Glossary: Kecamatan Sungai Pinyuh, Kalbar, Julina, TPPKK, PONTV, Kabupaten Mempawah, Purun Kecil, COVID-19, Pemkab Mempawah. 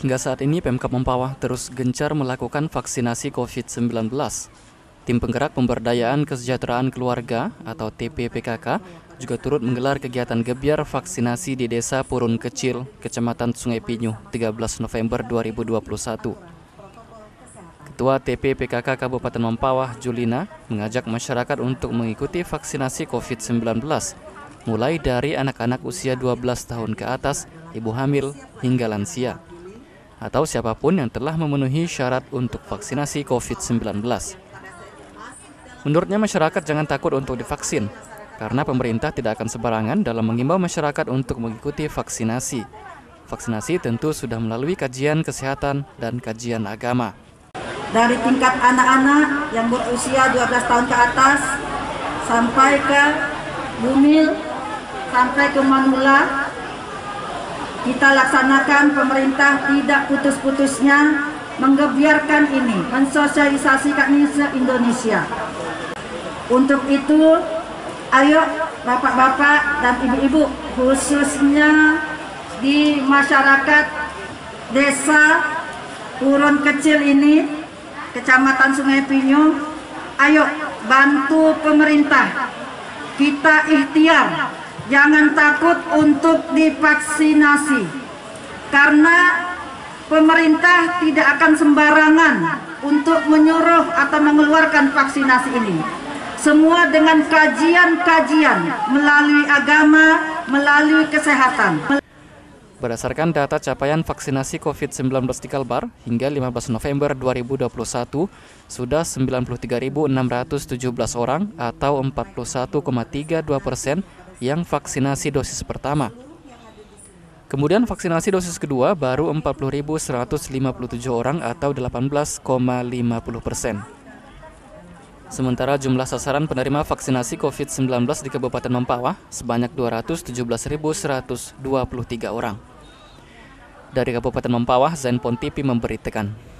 Hingga saat ini Pemkab Mempawah terus gencar melakukan vaksinasi COVID-19. Tim Penggerak Pemberdayaan Kesejahteraan Keluarga atau TPPKK juga turut menggelar kegiatan gebyar vaksinasi di Desa Purun Kecil, Kecamatan Sungai Pinyuh, 13 November 2021. Ketua TPPKK Kabupaten Mempawah, Julina, mengajak masyarakat untuk mengikuti vaksinasi COVID-19, mulai dari anak-anak usia 12 tahun ke atas, ibu hamil, hingga lansia, atau siapapun yang telah memenuhi syarat untuk vaksinasi COVID-19. Menurutnya masyarakat jangan takut untuk divaksin, karena pemerintah tidak akan sembarangan dalam mengimbau masyarakat untuk mengikuti vaksinasi. Vaksinasi tentu sudah melalui kajian kesehatan dan kajian agama. Dari tingkat anak-anak yang berusia 12 tahun ke atas, sampai ke bumil, sampai ke manula, kita laksanakan pemerintah tidak putus-putusnya menggebiarkan ini, mensosialisasikan ini se-Indonesia. Untuk itu, ayo bapak-bapak dan ibu-ibu, khususnya di masyarakat Desa Purun Kecil ini, Kecamatan Sungai Pinyuh, ayo bantu pemerintah. Kita ikhtiar, jangan takut untuk divaksinasi, karena pemerintah tidak akan sembarangan untuk menyuruh atau mengeluarkan vaksinasi ini. Semua dengan kajian-kajian melalui agama, melalui kesehatan. Berdasarkan data capaian vaksinasi COVID-19 di Kalbar, hingga 15 November 2021, sudah 93.617 orang atau 41,32% yang vaksinasi dosis pertama. Kemudian vaksinasi dosis kedua baru 40.157 orang atau 18,50%. Sementara jumlah sasaran penerima vaksinasi COVID-19 di Kabupaten Mempawah sebanyak 217.123 orang. Dari Kabupaten Mempawah, PONTV memberitakan.